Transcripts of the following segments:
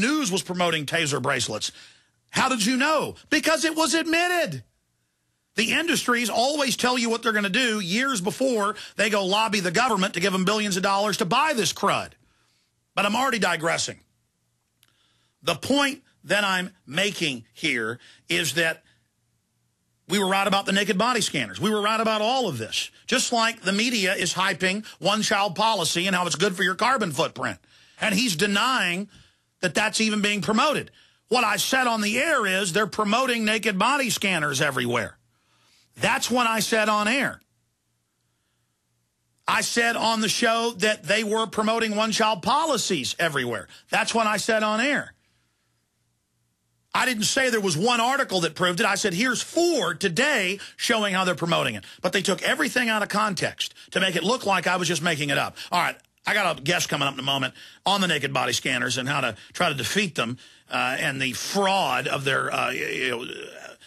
News was promoting taser bracelets. How did you know? Because it was admitted. The industries always tell you what they're going to do years before they go lobby the government to give them billions of dollars to buy this crud. But I'm already digressing. The point that I'm making here is that we were right about the naked body scanners. We were right about all of this. Just like the media is hyping one-child policy and how it's good for your carbon footprint. And he's denying that that's even being promoted. What I said on the air is they're promoting naked body scanners everywhere. That's what I said on air. I said on the show that they were promoting one-child policies everywhere. That's what I said on air. I didn't say there was one article that proved it. I said, here's 4 today showing how they're promoting it. But they took everything out of context to make it look like I was just making it up. All right, I got a guest coming up in a moment on the naked body scanners and how to try to defeat them and the fraud of their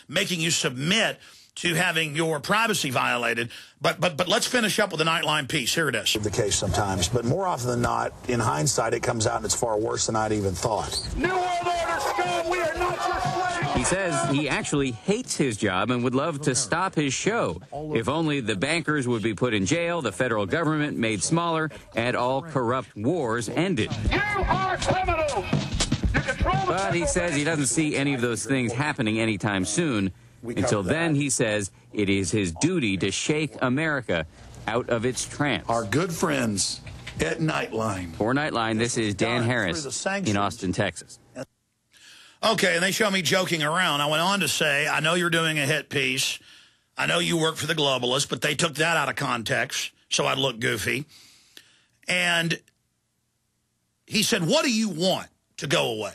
making you submit to having your privacy violated. But let's finish up with a Nightline piece. Here it is. The case sometimes, but more often than not, in hindsight, it comes out and it's far worse than I'd even thought. New World Order, scum! We are not your slaves! He says he actually hates his job and would love to stop his show. If only the bankers would be put in jail, the federal government made smaller, and all corrupt wars ended. You are criminals! You control the... But he says he doesn't see any of those things happening anytime soon. Until then, he says, it is his duty to shake America out of its trance. Our good friends at Nightline. For Nightline, this is Dan Harris in Austin, Texas. Okay, and they show me joking around. I went on to say, I know you're doing a hit piece. I know you work for the globalists, but they took that out of context, so I'd look goofy. And he said, what do you want to go away?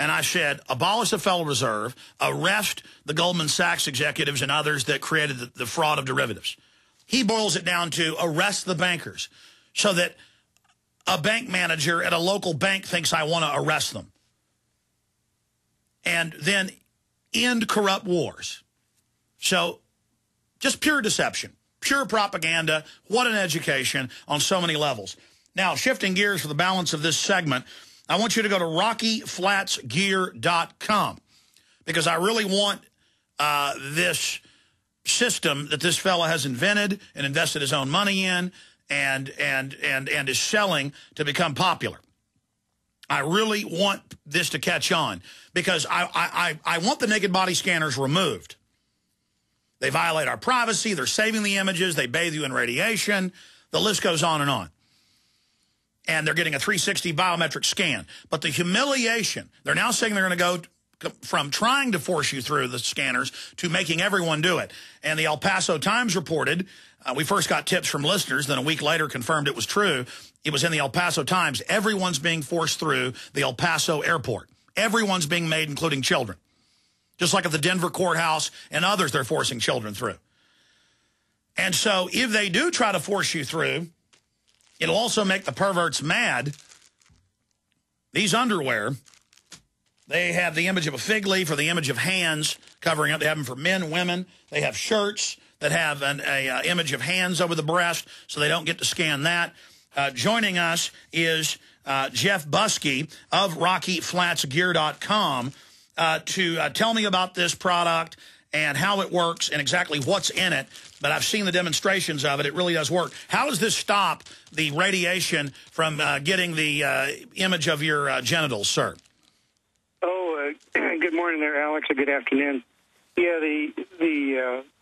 And I said, abolish the Federal Reserve, arrest the Goldman Sachs executives and others that created the fraud of derivatives. He boils it down to arrest the bankers so that a bank manager at a local bank thinks I want to arrest them. And then end corrupt wars. So just pure deception, pure propaganda. What an education on so many levels. Now, shifting gears for the balance of this segment, I want you to go to RockyFlatsGear.com because I really want this system that this fella has invented and invested his own money in and is selling to become popular. I really want this to catch on because I want the naked body scanners removed. They violate our privacy. They're saving the images. They bathe you in radiation. The list goes on and on. And they're getting a 360 biometric scan. But the humiliation, they're now saying they're going to go from trying to force you through the scanners to making everyone do it. And the El Paso Times reported, we first got tips from listeners, then a week later confirmed it was true. It was in the El Paso Times. Everyone's being forced through the El Paso airport. Everyone's being made, including children. Just like at the Denver courthouse and others, they're forcing children through. And so if they do try to force you through, it'll also make the perverts mad. These underwear, they have the image of a fig leaf or the image of hands covering up. They have them for men, women. They have shirts that have an image of hands over the breast, so they don't get to scan that. Joining us is Jeff Buskey of RockyFlatsGear.com to tell me about this product and how it works and exactly what's in it. But I've seen the demonstrations of it. It really does work. How does this stop the radiation from getting the image of your genitals, sir? Oh, good morning there, Alex, or good afternoon. Yeah,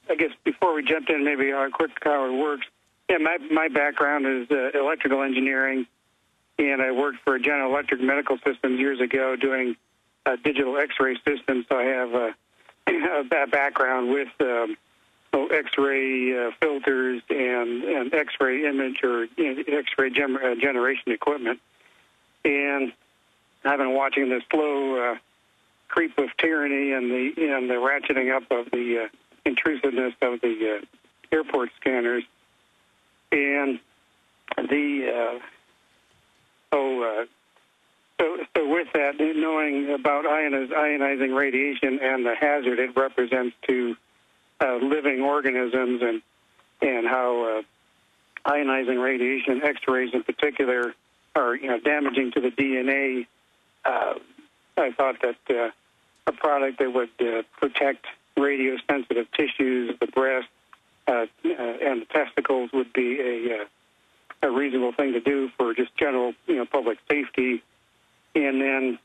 I guess before we jump in, maybe a quick how it works. Yeah, my background is electrical engineering, and I worked for General Electric Medical Systems years ago doing digital X-ray systems, so I have a background with X-ray filters and X-ray image or X-ray generation equipment. And I've been watching the slow creep of tyranny and the ratcheting up of the intrusiveness of the airport scanners. And the so with that, knowing about ionizing radiation and the hazard it represents to living organisms and how ionizing radiation, X-rays in particular, are damaging to the DNA. I thought that a product that would protect radio-sensitive tissues, the breast, and the testicles would be a reasonable thing to do for just general, public safety. And then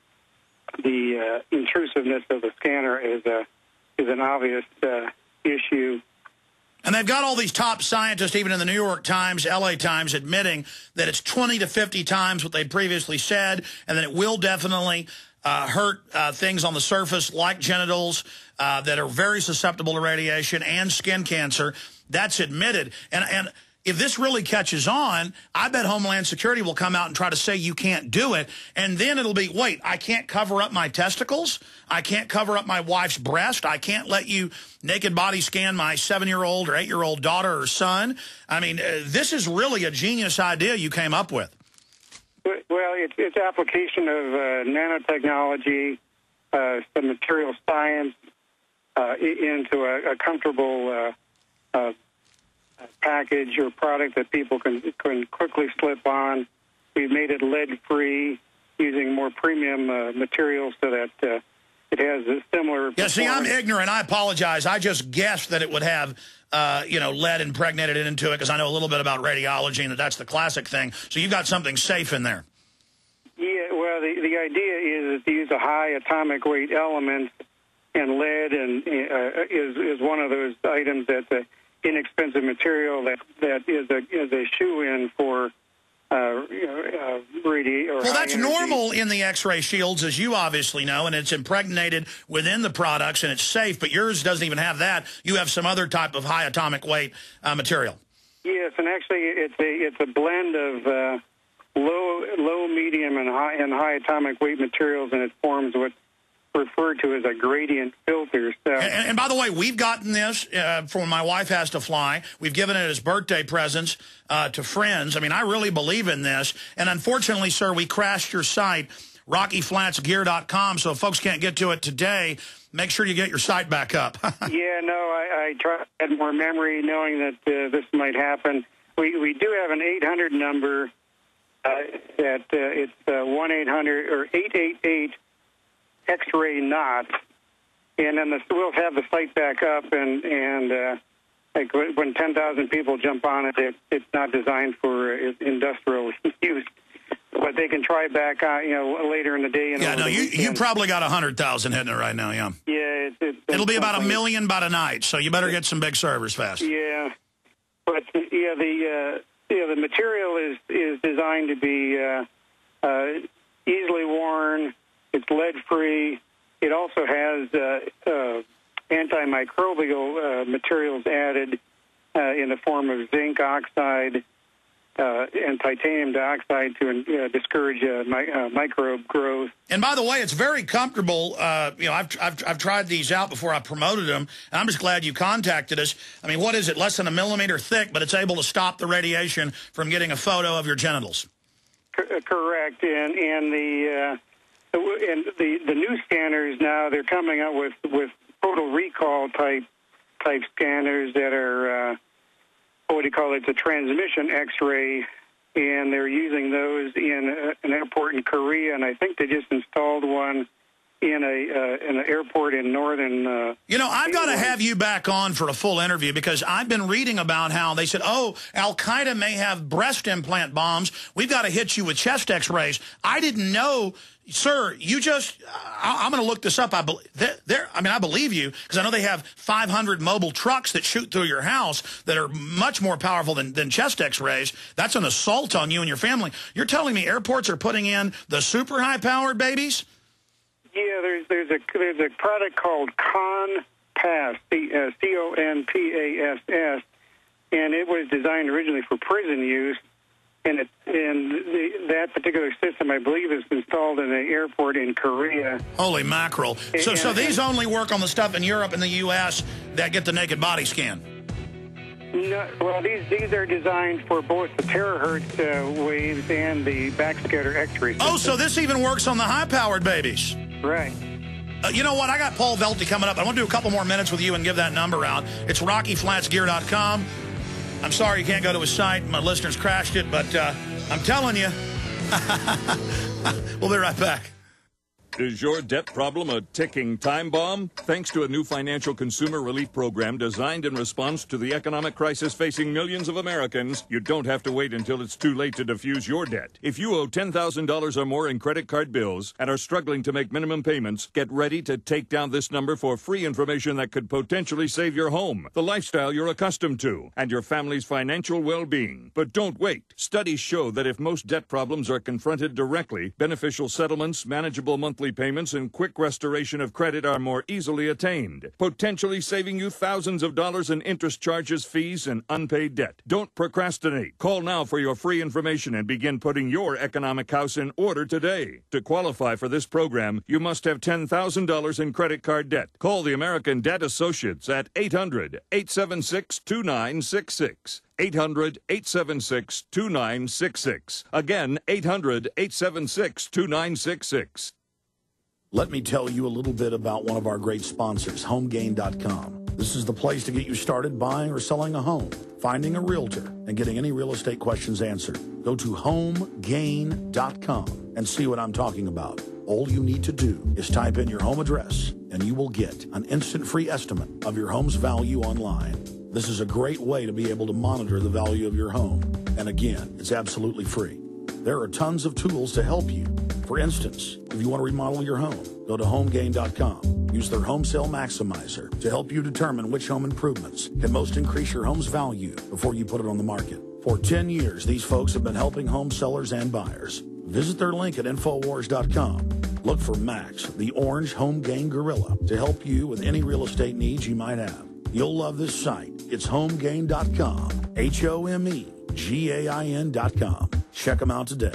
the intrusiveness of the scanner is an obvious issue. And they've got all these top scientists, even in the New York Times, L.A. Times, admitting that it's 20 to 50 times what they previously said, and that it will definitely hurt things on the surface like genitals that are very susceptible to radiation and skin cancer. That's admitted. And if this really catches on, I bet Homeland Security will come out and try to say you can't do it. And then it'll be, wait, I can't cover up my testicles? I can't cover up my wife's breast? I can't let you naked body scan my 7-year-old or 8-year-old daughter or son? I mean, this is really a genius idea you came up with. Well, it's application of nanotechnology, some material science into a comfortable package or product that people can quickly slip on. We've made it lead-free using more premium materials so that it has a similar... Yeah, see, I'm ignorant. I apologize. I just guessed that it would have, lead impregnated into it because I know a little bit about radiology and that's the classic thing. So you've got something safe in there. Yeah, well, the idea is to use a high atomic weight element, and lead and is one of those items that's an inexpensive material that is a shoe-in for... well, that's normal in the X-ray shields, as you obviously know, and it's impregnated within the products, and it's safe, but yours doesn't even have that. You have some other type of high atomic weight material. Yes, and actually it's a blend of low, medium, and high atomic weight materials, and it forms what referred to as a gradient filter. So. And by the way, we've gotten this for when my wife has to fly. We've given it as birthday presents to friends. I mean, I really believe in this. And unfortunately, sir, we crashed your site, RockyFlatsGear.com, so if folks can't get to it today, make sure you get your site back up. Yeah, no, I tried to add more memory knowing that this might happen. We do have an 800 number that it's 1-800 or 888 X-ray not, and then we'll have the site back up, and like when 10,000 people jump on it, it's not designed for industrial use, but they can try back on, later in the day. And yeah, no, you probably got 100,000 hitting it right now, yeah. Yeah, it'll be about 1 million by tonight, so you better get some big servers fast. Yeah, but yeah, the material is designed to be easily worn. It's lead-free. It also has antimicrobial materials added in the form of zinc oxide and titanium dioxide to discourage microbe growth. And by the way, it's very comfortable. I've tried these out before I promoted them, and I'm just glad you contacted us. I mean, what is it? Less than 1 millimeter thick, but it's able to stop the radiation from getting a photo of your genitals. Correct, and the... And the new scanners now, they're coming out with photo recall type scanners that are, what do you call it, the transmission X-ray, and they're using those in an airport in Korea, and I think they just installed one in an airport in northern... I've got to have you back on for a full interview because I've been reading about how they said, oh, Al-Qaeda may have breast implant bombs. We've got to hit you with chest X-rays. I didn't know... Sir, you just, I'm going to look this up. I believe you because I know they have 500 mobile trucks that shoot through your house that are much more powerful than chest X-rays. That's an assault on you and your family. You're telling me airports are putting in the super high-powered babies? Yeah, there's a product called CONPASS, C-O-N-P-A-S-S, and it was designed originally for prison use. And that particular system, I believe, is installed in an airport in Korea. Holy mackerel. So these only work on the stuff in Europe and the U.S. that get the naked body scan? No, well, these are designed for both the terahertz waves and the backscatter X-ray. Oh, so this even works on the high-powered babies? Right. You know what? I got Paul Velte coming up. I want to do a couple more minutes with you and give that number out. It's RockyFlatsGear.com. I'm sorry you can't go to his site. My listeners crashed it, but I'm telling you. We'll be right back. Is your debt problem a ticking time bomb? Thanks to a new financial consumer relief program designed in response to the economic crisis facing millions of Americans, you don't have to wait until it's too late to defuse your debt. If you owe $10,000 or more in credit card bills and are struggling to make minimum payments, get ready to take down this number for free information that could potentially save your home, the lifestyle you're accustomed to, and your family's financial well-being. But don't wait. Studies show that if most debt problems are confronted directly, beneficial settlements, manageable monthly payments and quick restoration of credit are more easily attained, potentially saving you thousands of dollars in interest charges, fees, and unpaid debt. Don't procrastinate. Call now for your free information and begin putting your economic house in order today. To qualify for this program, you must have $10,000 in credit card debt. Call the American Debt Associates at 800-876-2966. 800-876-2966. Again, 800-876-2966. Let me tell you a little bit about one of our great sponsors, HomeGain.com. This is the place to get you started buying or selling a home, finding a realtor, and getting any real estate questions answered. Go to HomeGain.com and see what I'm talking about. All you need to do is type in your home address, and you will get an instant free estimate of your home's value online. This is a great way to be able to monitor the value of your home. And again, it's absolutely free. There are tons of tools to help you. For instance, if you want to remodel your home, go to HomeGain.com. Use their Home Sale Maximizer to help you determine which home improvements can most increase your home's value before you put it on the market. For 10 years, these folks have been helping home sellers and buyers. Visit their link at Infowars.com. Look for Max, the orange Home Gain gorilla, to help you with any real estate needs you might have. You'll love this site. It's HomeGain.com, HomeGain.com. Check them out today.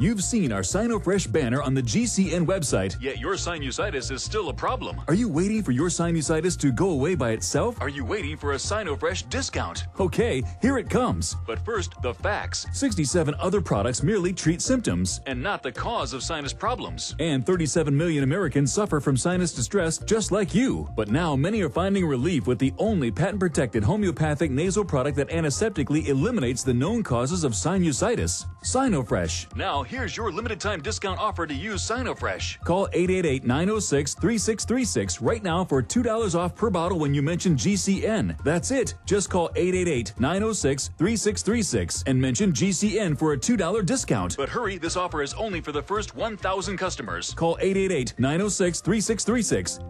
You've seen our SinoFresh banner on the GCN website, yet your sinusitis is still a problem. Are you waiting for your sinusitis to go away by itself? Are you waiting for a SinoFresh discount? Okay, here it comes. But first, the facts. 67 other products merely treat symptoms and not the cause of sinus problems. And 37 million Americans suffer from sinus distress just like you. But now many are finding relief with the only patent-protected homeopathic nasal product that antiseptically eliminates the known causes of sinusitis, SinoFresh. Now, here's your limited-time discount offer to use SinoFresh. Call 888-906-3636 right now for $2 off per bottle when you mention GCN. That's it. Just call 888-906-3636 and mention GCN for a $2 discount. But hurry, this offer is only for the first 1,000 customers. Call 888-906-3636,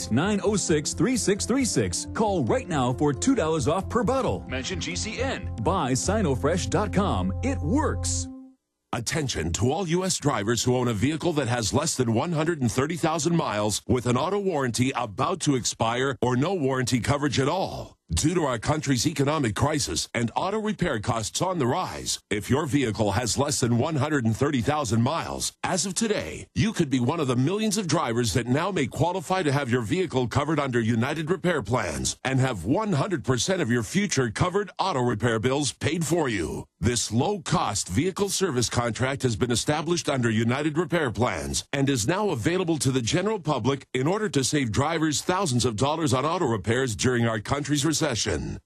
888-906-3636. Call right now for $2 off per bottle. Mention GCN. Buy SinoFresh.com. It works. Attention to all U.S. drivers who own a vehicle that has less than 130,000 miles with an auto warranty about to expire or no warranty coverage at all. Due to our country's economic crisis and auto repair costs on the rise, if your vehicle has less than 130,000 miles, as of today, you could be one of the millions of drivers that now may qualify to have your vehicle covered under United Repair Plans and have 100% of your future covered auto repair bills paid for you. This low-cost vehicle service contract has been established under United Repair Plans and is now available to the general public in order to save drivers thousands of dollars on auto repairs during our country's recession.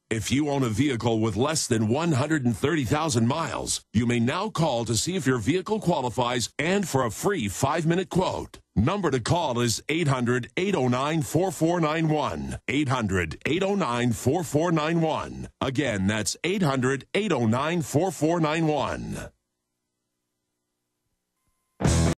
If you own a vehicle with less than 130,000 miles, you may now call to see if your vehicle qualifies and for a free 5-minute quote. Number to call is 800-809-4491. 800-809-4491. Again, that's 800-809-4491.